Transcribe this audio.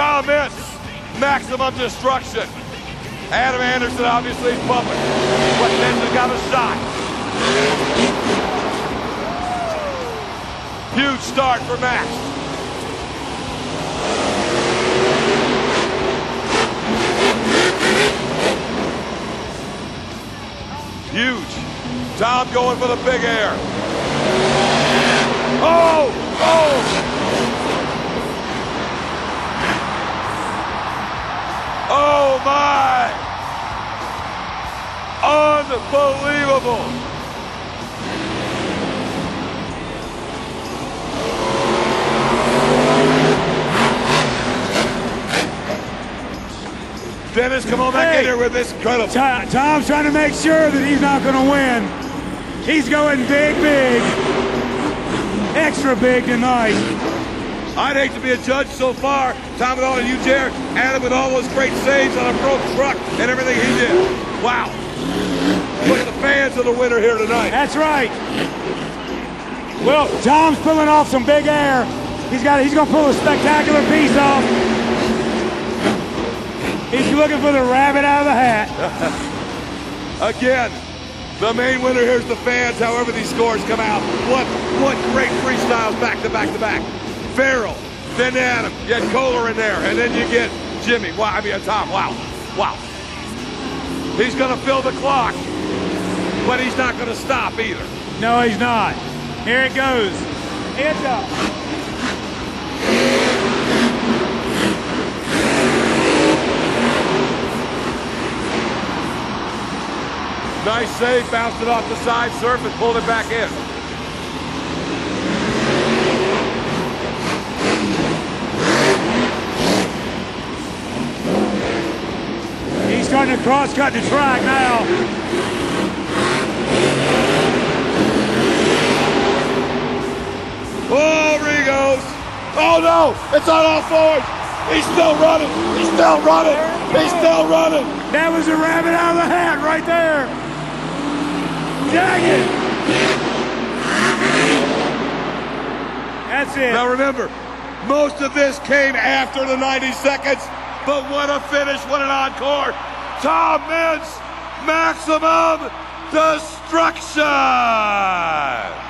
Tom Meents, Maximum Destruction. Adam Anderson obviously is pumping, but Meents got a shot. Huge start for Max. Huge. Tom going for the big air. Oh! Oh! Oh my! Unbelievable! Dennis, come on back in here with this. Incredible. Tom's trying to make sure that he's not going to win. He's going big, big. Extra big tonight. I'd hate to be a judge so far. Tom with all of you, Jared. Adam with all those great saves on a broke truck and everything he did. Wow. Look at the fans of the winner here tonight. That's right. Well, Tom's pulling off some big air. He's going to pull a spectacular piece off. He's looking for the rabbit out of the hat. Again, the main winner here's the fans, however these scores come out. What great freestyles back to back to back. Farrell, then Adam, you had Kohler in there, and then you get Jimmy. Wow, I mean, Tom, wow, wow. He's going to fill the clock, but he's not going to stop either. No, he's not. Here it goes. It's up. Nice save, bounced it off the side surface, pulled it back in. Starting to cross-cut the track now. Oh, Rigos. Oh, no. It's on all fours. He's still running. He's still running. He's still running. That was a rabbit out of the hat right there. Dang it. That's it. Now, remember, most of this came after the 90 seconds, but what a finish. What an encore. Tom Meents, Maximum Destruction!